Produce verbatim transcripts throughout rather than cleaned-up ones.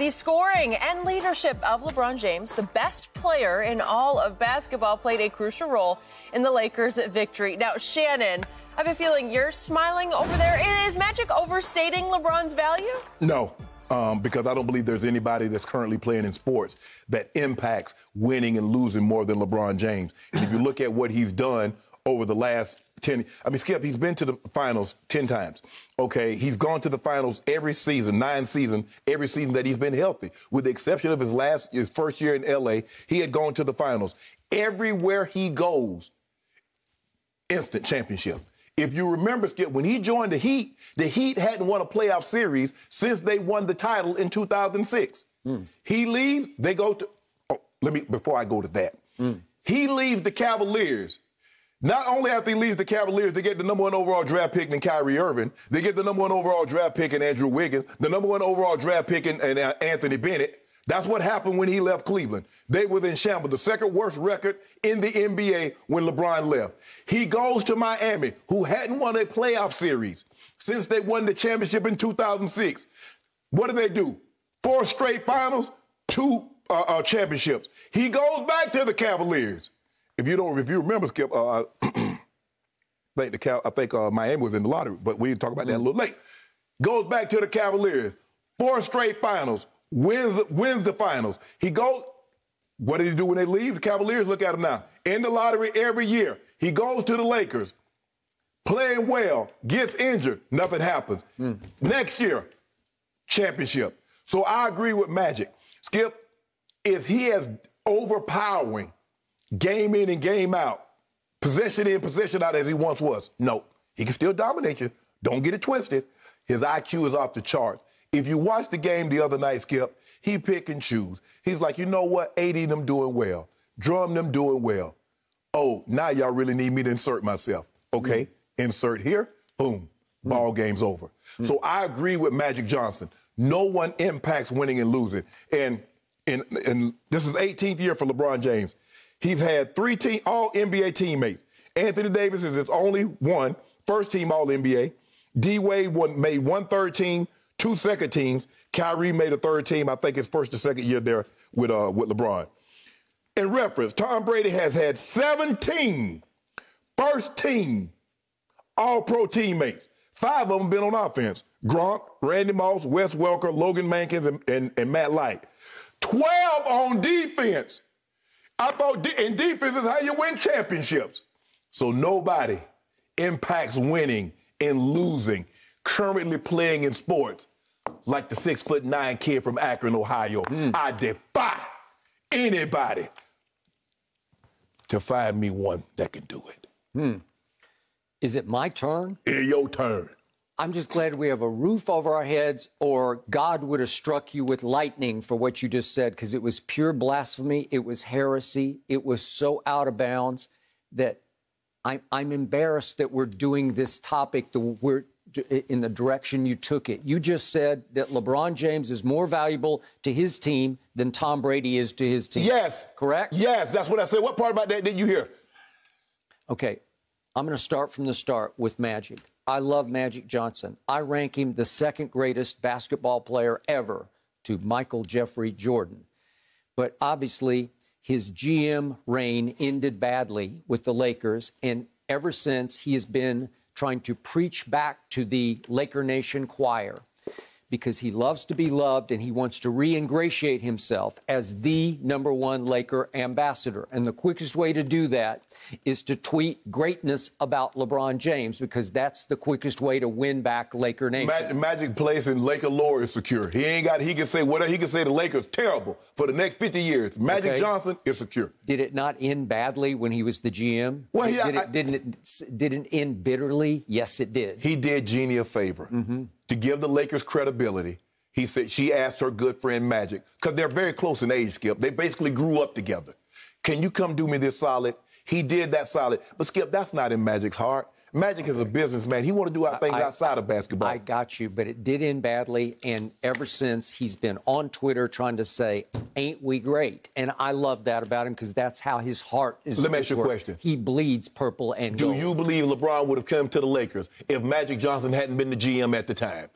The scoring and leadership of LeBron James, the best player in all of basketball, played a crucial role in the Lakers' victory. Now, Shannon, I have a feeling you're smiling over there. Is Magic overstating LeBron's value? No. Um, because I don't believe there's anybody that's currently playing in sports that impacts winning and losing more than LeBron James. And if you look at what he's done over the last ten, I mean, Skip, he's been to the finals ten times, okay? He's gone to the finals every season, nine season, every season that he's been healthy. With the exception of his last, his first year in L A, he had gone to the finals. Everywhere he goes, instant championship. If you remember, Skip, when he joined the Heat, the Heat hadn't won a playoff series since they won the title in two thousand six. Mm. He leaves, they go to... Oh, let me... Before I go to that. Mm. He leaves the Cavaliers. Not only after he leaves the Cavaliers, they get the number one overall draft pick in Kyrie Irving. They get the number one overall draft pick in Andrew Wiggins. The number one overall draft pick in, in uh, Anthony Bennett. That's what happened when he left Cleveland. They were in shambles, the second worst record in the N B A when LeBron left. He goes to Miami, who hadn't won a playoff series since they won the championship in two thousand six. What do they do? Four straight finals, two uh, uh, championships. He goes back to the Cavaliers. If you don't, if you remember, Skip, uh, I think the Cal, I think uh, Miami was in the lottery, but we didn't talk about that a little late. Goes back to the Cavaliers, four straight finals. Wins, wins the finals. He goes, what did he do when they leave? The Cavaliers, look at him now. In the lottery every year. He goes to the Lakers, playing well, gets injured, nothing happens. Mm. Next year, championship. So I agree with Magic. Skip, if he is overpowering game in and game out, possession in, possession out as he once was, no, he can still dominate you. Don't get it twisted. His I Q is off the charts. If you watched the game the other night, Skip, he pick and choose. He's like, you know what? A D and them doing well. Drum them doing well. Oh, now y'all really need me to insert myself. Okay, mm. Insert here, boom, mm. Ball game's over. Mm. So I agree with Magic Johnson. No one impacts winning and losing. And, and, and this is eighteenth year for LeBron James. He's had three team, all N B A teammates. Anthony Davis is his only one, first team all N B A. D-Wade made one third team, two second teams. Kyrie made a third team, I think his first or second year there with, uh, with LeBron. In reference, Tom Brady has had seventeen first team all-pro teammates. Five of them been on offense. Gronk, Randy Moss, Wes Welker, Logan Mankins, and, and, and Matt Light. twelve on defense. I thought de and defense is how you win championships. So nobody impacts winning and losing currently playing in sports like the six foot nine kid from Akron, Ohio. Mm. I defy anybody to find me one that can do it. Hmm. Is it my turn? It's your turn. I'm just glad we have a roof over our heads, or God would have struck you with lightning for what you just said, because it was pure blasphemy. It was heresy. It was so out of bounds that I'm, I'm embarrassed that we're doing this topic the we're in the direction you took it. You just said that LeBron James is more valuable to his team than Tom Brady is to his team. Yes. Correct? Yes, that's what I said. What part about that did you hear? Okay, I'm going to start from the start with Magic. I love Magic Johnson. I rank him the second greatest basketball player ever to Michael Jeffrey Jordan. But obviously, his G M reign ended badly with the Lakers, and ever since, he has been trying to preach back to the Laker Nation choir because he loves to be loved and he wants to re-ingratiate himself as the number one Laker ambassador. And the quickest way to do that is to tweet greatness about LeBron James, because that's the quickest way to win back Laker Nation. Magic, Magic place in Laker lore is secure. He ain't got, he can say whatever, he can say the Lakers terrible for the next fifty years. Magic okay. Johnson is secure. Did it not end badly when he was the G M? Well, did, he, did I, it, didn't it, didn't end bitterly? Yes, it did. He did Jeannie a favor. Mm-hmm. To give the Lakers credibility, he said she asked her good friend Magic, because they're very close in age, Skip. They basically grew up together. Can you come do me this solid? He did that solid. But, Skip, that's not in Magic's heart. Magic is a businessman. He want to do our things I, outside of basketball. I got you, but it did end badly, and ever since, he's been on Twitter trying to say, ain't we great? And I love that about him, because that's how his heart is. Let me ask you a question. He bleeds purple and gold. Do you believe LeBron would have come to the Lakers if Magic Johnson hadn't been the G M at the time?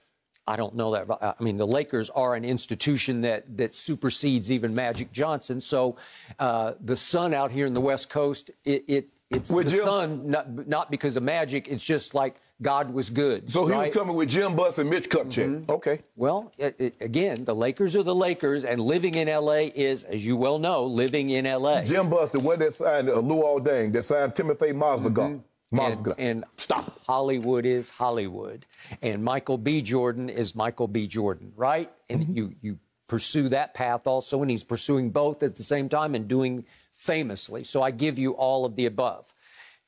I don't know that. I mean, the Lakers are an institution that that supersedes even Magic Johnson. So uh, the Sun out here in the West Coast, it, it it's with the Jim, Sun, not, not because of Magic. It's just like God was good. So right? He was coming with Jim Buss and Mitch Kupchak. Mm-hmm. Okay. Well, it, it, again, the Lakers are the Lakers, and living in L A is, as you well know, living in L A. Jim Buss, the one that signed uh, Lou Deng, that signed Timothy Mozgov. Mm-hmm. And, and stop. Hollywood is Hollywood. And Michael B. Jordan is Michael B. Jordan, right? And mm-hmm. you, you pursue that path also, and he's pursuing both at the same time and doing famously. So I give you all of the above.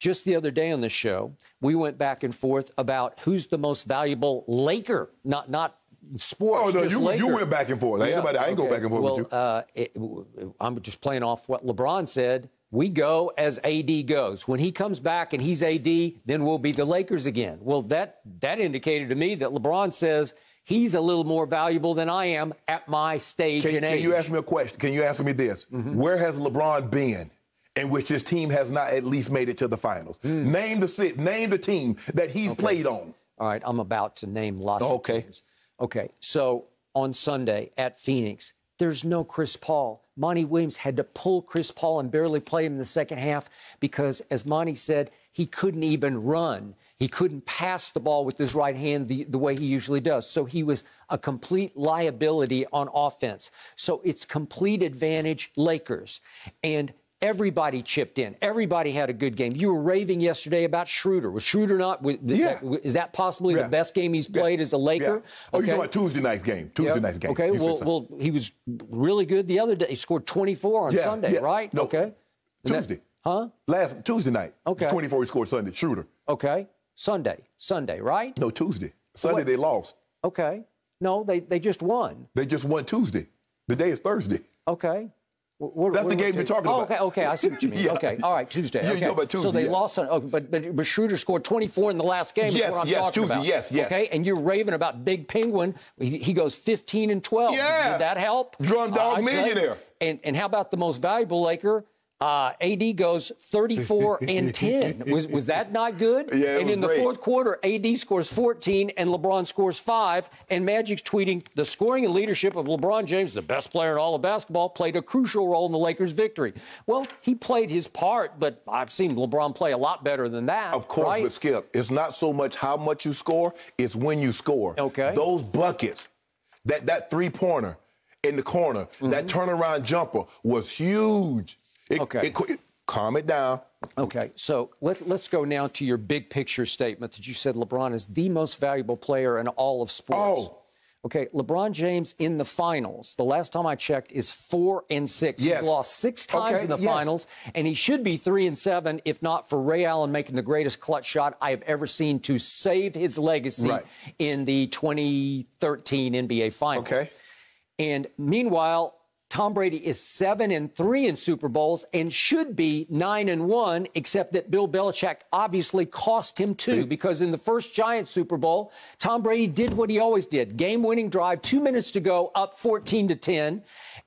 Just the other day on the show, we went back and forth about who's the most valuable Laker, not not sports. Oh, no, you, you went back and forth. I ain't, yeah, nobody, I ain't okay. go back and forth well, with you. Uh, it, I'm just playing off what LeBron said. We go as A D goes. When he comes back and he's A D, then we'll be the Lakers again. Well, that, that indicated to me that LeBron says he's a little more valuable than I am at my stage can, and can age. Can you ask me a question? Can you answer me this? Mm-hmm. Where has LeBron been in which his team has not at least made it to the finals? Mm. Name the name the team that he's okay. played on. All right, I'm about to name lots okay. of teams. Okay, so on Sunday at Phoenix, there's no Chris Paul. Monty Williams had to pull Chris Paul and barely play him in the second half because, as Monty said, he couldn't even run. He couldn't pass the ball with his right hand the, the way he usually does. So he was a complete liability on offense. So it's complete advantage Lakers. And everybody chipped in. Everybody had a good game. You were raving yesterday about Schroeder. Was Schroeder not? Was, yeah. that, is that possibly yeah. the best game he's played yeah. as a Laker? Yeah. Oh, okay. You're talking about Tuesday night's game. Tuesday yep. night's game. Okay, well, well, he was really good the other day. He scored twenty-four on yeah. Sunday, yeah. right? No. Okay. Tuesday. That, huh? Last Tuesday night. Okay. twenty-four he scored Sunday. Schroeder. Okay. Sunday. Sunday, right? No, Tuesday. Sunday what? They lost. Okay. No, they, they just won. They just won Tuesday. The day is Thursday. Okay. What, That's what the game you're talking oh, about. Okay, okay, I see what you mean. yeah. Okay, all right, Tuesday. Okay. Yeah, you know Tuesday so they yeah. lost on, oh, but, but but Schroeder scored twenty-four in the last game. Yes, is what I'm yes, talking Tuesday, about. yes, yes. Okay, and you're raving about Big Penguin. He, he goes fifteen and twelve. Yeah. Did that help? Drum dog uh, millionaire. Say. And and how about the most valuable Laker? Uh, A D goes thirty-four and ten. Was was that not good? Yeah, it and was in the great. fourth quarter, A D scores fourteen and LeBron scores five. And Magic's tweeting, the scoring and leadership of LeBron James, the best player in all of basketball, played a crucial role in the Lakers' victory. Well, he played his part, but I've seen LeBron play a lot better than that. Of course, right? But Skip, it's not so much how much you score, it's when you score. Okay. Those buckets, that that three-pointer in the corner, mm-hmm. that turnaround jumper was huge. It, okay. It, it, calm it down. Okay. So let, let's go now to your big picture statement that you said LeBron is the most valuable player in all of sports. Oh. Okay. LeBron James in the finals, the last time I checked, is four and six. Yes. He's lost six times okay. in the yes. finals, and he should be three and seven if not for Ray Allen making the greatest clutch shot I have ever seen to save his legacy right. in the twenty thirteen N B A Finals. Okay. And meanwhile, Tom Brady is seven and three in Super Bowls and should be nine and one, except that Bill Belichick obviously cost him two See? because in the first Giants Super Bowl, Tom Brady did what he always did: game-winning drive, two minutes to go, up fourteen to ten,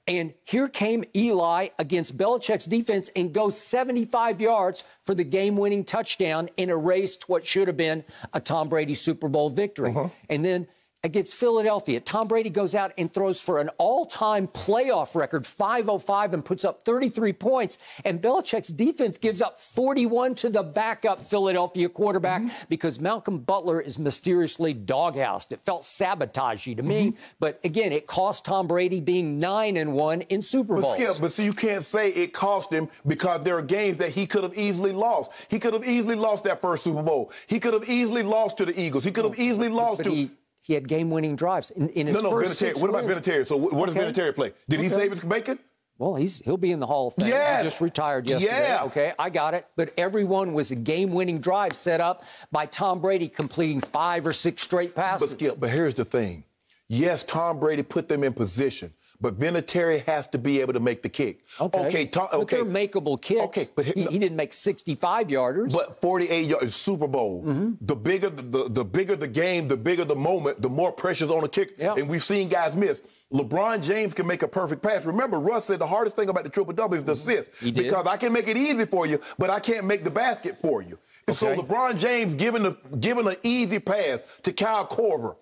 and here came Eli against Belichick's defense and goes seventy-five yards for the game-winning touchdown and erased what should have been a Tom Brady Super Bowl victory, uh-huh. and then. Against Philadelphia, Tom Brady goes out and throws for an all-time playoff record, five oh five, and puts up thirty-three points. And Belichick's defense gives up forty-one to the backup Philadelphia quarterback mm-hmm. because Malcolm Butler is mysteriously doghoused. It felt sabotagey to mm-hmm. me. But, again, it cost Tom Brady being nine and one in Super Bowls. But, Skip, but see, you can't say it cost him because there are games that he could have easily lost. He could have easily lost that first Super Bowl. He could have easily lost to the Eagles. He could have easily lost to... He, He had game-winning drives in, in his no, no, first six wins. What about Vinatieri? So what, what okay. does Vinatieri play? Did okay. he save his bacon? Well, he's, he'll be in the Hall of Fame. Yes. I just retired yesterday. Yeah. Okay, I got it. But everyone was a game-winning drive set up by Tom Brady completing five or six straight passes. But, Skip, but here's the thing. Yes, Tom Brady put them in position, but Vinatieri has to be able to make the kick. Okay, okay, Tom, okay. But they're makeable kicks. Okay, but he, he didn't make sixty-five yarders. But forty-eight yards, Super Bowl. Mm-hmm. The bigger the, the the bigger the game, the bigger the moment, the more pressure's on the kick. Yeah. And we've seen guys miss. LeBron James can make a perfect pass. Remember, Russ said the hardest thing about the triple-double is the assist. He did. Because I can make it easy for you, but I can't make the basket for you. Okay. So LeBron James giving the giving an easy pass to Kyle Korver.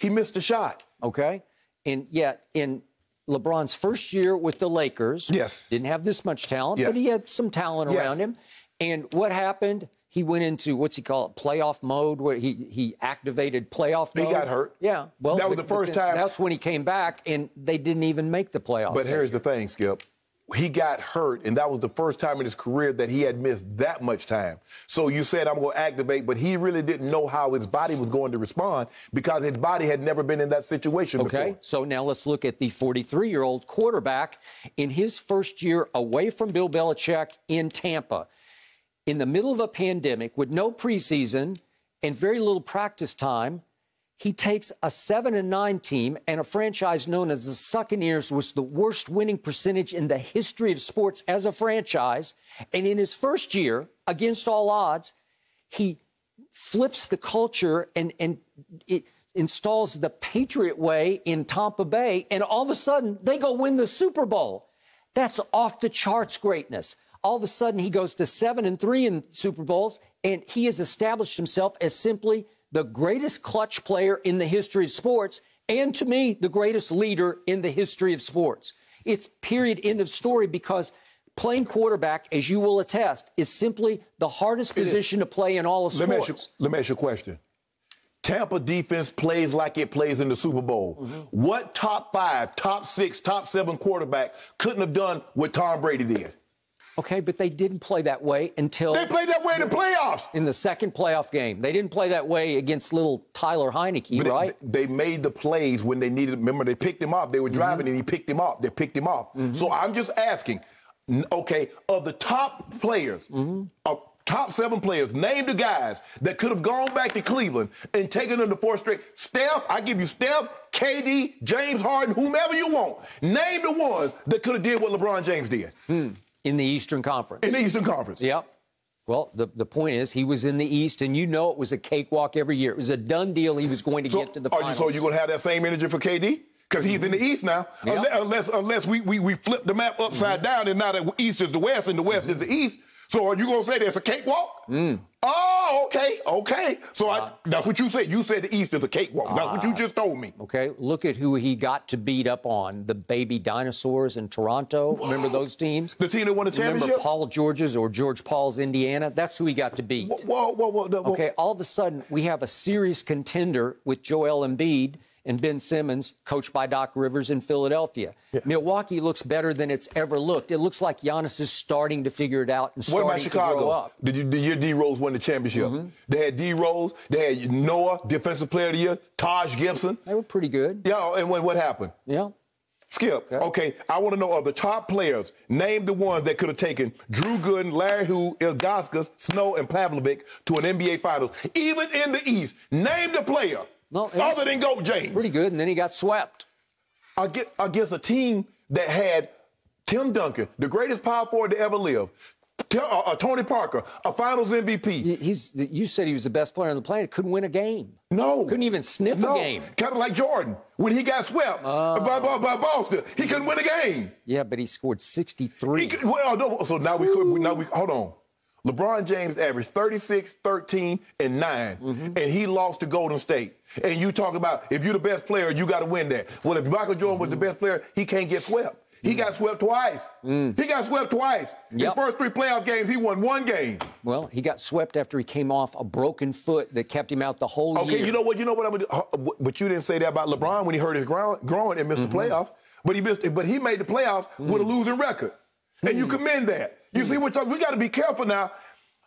He missed a shot. Okay. And yet, in LeBron's first year with the Lakers, yes, didn't have this much talent, yeah, but he had some talent, yes, around him. And what happened? He went into, what's he call it, playoff mode, where he, he activated playoff mode. He got hurt. Yeah. Well, that was the, the first the, time. That's when he came back, and they didn't even make the playoffs. But here's year. the thing, Skip. He got hurt, and that was the first time in his career that he had missed that much time. So you said, I'm going to activate, but he really didn't know how his body was going to respond because his body had never been in that situation before. Okay, so now let's look at the forty-three-year-old quarterback in his first year away from Bill Belichick in Tampa. In the middle of a pandemic with no preseason and very little practice time, he takes a seven and nine team and a franchise known as the Succaneers, was the worst winning percentage in the history of sports as a franchise. And in his first year, against all odds, he flips the culture and, and it installs the Patriot way in Tampa Bay. And all of a sudden, they go win the Super Bowl. That's off the charts greatness. All of a sudden, he goes to seven and three in Super Bowls, and he has established himself as simply the greatest clutch player in the history of sports, and to me, the greatest leader in the history of sports. It's period, end of story, because playing quarterback, as you will attest, is simply the hardest position to play in all of sports. Let me ask you, let me ask you a question. Tampa defense plays like it plays in the Super Bowl. Mm-hmm. What top five, top six, top seven quarterback couldn't have done what Tom Brady did? Okay, but they didn't play that way until... They played that way in the playoffs! In the second playoff game. They didn't play that way against little Tyler Heineke, right? They, they made the plays when they needed... Remember, they picked him off. They were driving, mm-hmm, and he picked him off. They picked him off. Mm-hmm. So I'm just asking, okay, of the top players, mm-hmm, of top seven players, name the guys that could have gone back to Cleveland and taken them to four straight. Steph, I give you Steph, K D, James Harden, whomever you want. Name the ones that could have did what LeBron James did. Hmm. In the Eastern Conference. In the Eastern Conference. Yep. Well, the, the point is, he was in the East, and you know it was a cakewalk every year. It was a done deal he was going to so, get to the finals. You, so you're going to have that same energy for K D? Because he's in the East now. Yep. Unless, unless, unless we, we, we flip the map upside, mm-hmm, down, and now the East is the West, and the West, mm-hmm, is the East. So are you going to say there's a cakewalk? Mm. Oh, okay, okay. So uh, I, that's what you said. You said the East is a cakewalk. Uh, that's what you just told me. Okay, look at who he got to beat up on. The baby dinosaurs in Toronto. Whoa. Remember those teams? The team that won the championship? Remember Paul George's or George Paul's Indiana? That's who he got to beat. Whoa, whoa, whoa. whoa. Okay, all of a sudden, we have a serious contender with Joel Embiid and Ben Simmons, coached by Doc Rivers in Philadelphia. Yeah. Milwaukee looks better than it's ever looked. It looks like Giannis is starting to figure it out and starting what about Chicago? to grow up. Did you, did your D-Rose win the championship? Mm-hmm. They had D-Rose. They had Noah, Defensive Player of the Year, Taj Gibson. They were pretty good. Yeah, and when, what happened? Yeah. Skip, okay, okay I want to know of the top players, name the ones that could have taken Drew Gooden, Larry Hughes, Ilgauskas, Snow, and Pavlovic to an N B A Finals. Even in the East, name the player. No, other than Go James. Pretty good, and then he got swept. I get, I guess a team that had Tim Duncan, the greatest power forward to ever live, T uh, uh, Tony Parker, a Finals M V P. He's, you said he was the best player on the planet. Couldn't win a game. No. Couldn't even sniff no. a game. Kind of like Jordan. When he got swept uh, by, by, by Boston, he couldn't win a game. Yeah, but he scored sixty-three. He could, well, no, so now we could, now we, hold on. LeBron James averaged thirty-six, thirteen, and nine, mm-hmm, and he lost to Golden State. And you talk about, if you're the best player, you got to win that. Well, if Michael Jordan, mm-hmm, was the best player, he can't get swept. He got swept twice. Mm. He got swept twice. Yep. His first three playoff games, he won one game. Well, he got swept after he came off a broken foot that kept him out the whole okay, year. Okay, you know what? You know what I'm gonna do? But you didn't say that about LeBron when he hurt his groin and missed, mm-hmm, the playoffs. But he missed. But he made the playoffs, mm, with a losing record, and, mm, you commend that. You see what we got to be careful now.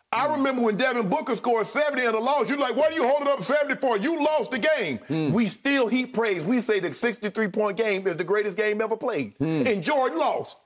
I remember when Devin Booker scored seventy and a loss. You're like, what are you holding up seventy for? You lost the game. Mm. We still heap praise. We say the sixty-three point game is the greatest game ever played. Mm. And Jordan lost.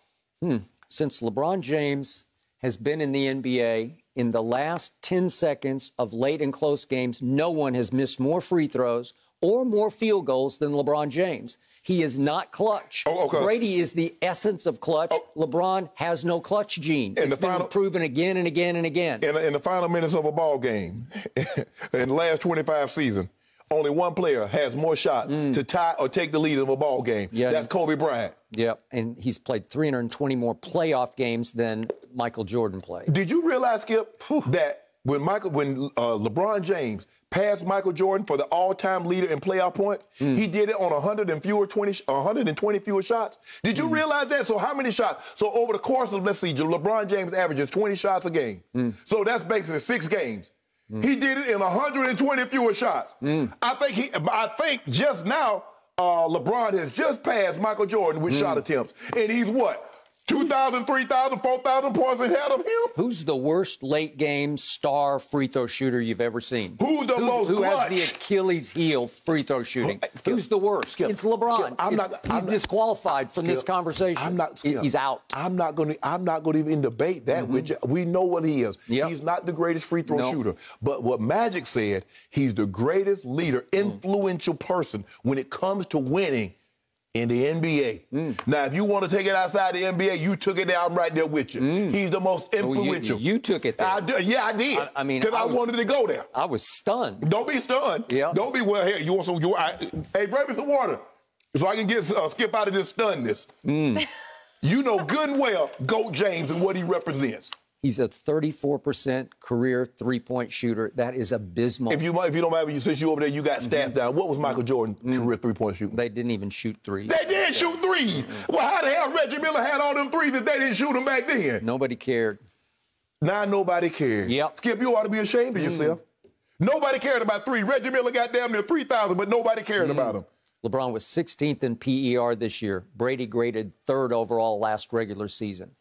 Mm. Since LeBron James has been in the N B A, in the last ten seconds of late and close games, no one has missed more free throws or more field goals than LeBron James. He is not clutch. Oh, okay. Brady is the essence of clutch. Oh. LeBron has no clutch gene. And it's the final, been proven again and again and again. In, in the final minutes of a ball game, in the last twenty-five season, only one player has more shots, mm, to tie or take the lead of a ball game. Yeah, that's Kobe Bryant. Yep, and he's played three hundred twenty more playoff games than Michael Jordan played. Did you realize, Skip, that when Michael, when uh, LeBron James passed Michael Jordan for the all-time leader in playoff points, mm. he did it on one hundred and fewer twenty, one hundred twenty fewer shots. Did you mm. realize that? So how many shots? So over the course of, let's see, LeBron James averages twenty shots a game. Mm. So that's basically six games. Mm. He did it in one hundred twenty fewer shots. Mm. I think he, I think just now, uh, LeBron has just passed Michael Jordan with mm. shot attempts. And he's what? two thousand, three thousand, four thousand points ahead of him? Who's the worst late-game star free throw shooter you've ever seen? Who's the Who's, most Who clutch? Has the Achilles heel free throw shooting? Skip. Who's the worst? Skip. It's LeBron. Skip. I'm it's, not, he's I'm disqualified not, from Skip. This conversation. I'm not, Skip. He's out. I'm not going to I'm not gonna even debate that. Mm-hmm. we, just, we know what he is. Yep. He's not the greatest free throw no. shooter. But what Magic said, he's the greatest leader, influential mm. person when it comes to winning in the N B A. Mm. Now, if you want to take it outside the N B A, you took it there. I'm right there with you. Mm. He's the most influential. Oh, you, you took it there. I do, yeah, I did. I, I mean, because I, I wanted to go there. I was stunned. Don't be stunned. Yeah. Don't be well here. You want some? You, I, hey, bring me some water, so I can get uh, Skip out of this stunnedness. Mm. You know good and well, GOAT James and what he represents. He's a thirty-four percent career three-point shooter. That is abysmal. If you if you don't mind, you, since you over there, you got stats mm-hmm. down. What was Michael Jordan's mm-hmm. career three-point shooting? They didn't even shoot threes. They did yeah. shoot threes. Mm-hmm. Well, how the hell Reggie Miller had all them threes if they didn't shoot them back then? Nobody cared. Now nobody cared. Yep. Skip, you ought to be ashamed of yourself. Mm-hmm. Nobody cared about three. Reggie Miller got damn near three thousand, but nobody cared mm-hmm. about him. LeBron was sixteenth in P E R this year. Brady graded third overall last regular season.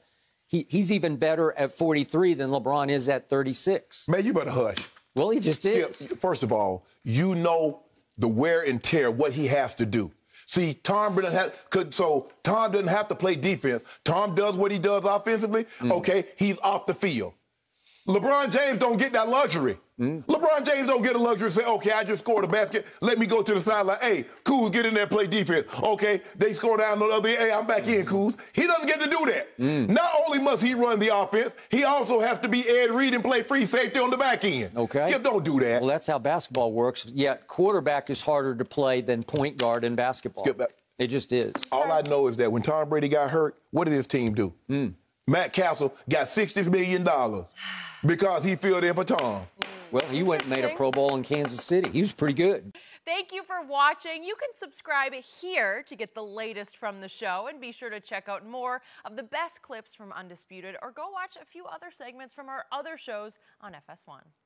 He, he's even better at forty-three than LeBron is at thirty-six. Man, you better hush. Well, he just Skip, is. First of all, you know the wear and tear, what he has to do. See, Tom doesn't have, could, so Tom doesn't have to play defense. Tom does what he does offensively. Mm. Okay, he's off the field. LeBron James don't get that luxury. Mm. LeBron James don't get a luxury to say, okay, I just scored a basket. Let me go to the sideline. Hey, Kuz, get in there and play defense. Okay, they score down the other. Hey, I'm back mm. in, Kuz. He doesn't get to do that. Mm. Not only must he run the offense, he also has to be Ed Reed and play free safety on the back end. Okay. Skip, don't do that. Well, that's how basketball works. Yet quarterback is harder to play than point guard in basketball. Skip back. It just is. All I know is that when Tom Brady got hurt, what did his team do? Mm. Matt Castle got sixty million dollars because he filled in for Tom. Well, he went and made a Pro Bowl in Kansas City. He was pretty good. Thank you for watching. You can subscribe here to get the latest from the show, and be sure to check out more of the best clips from Undisputed, or go watch a few other segments from our other shows on F S one.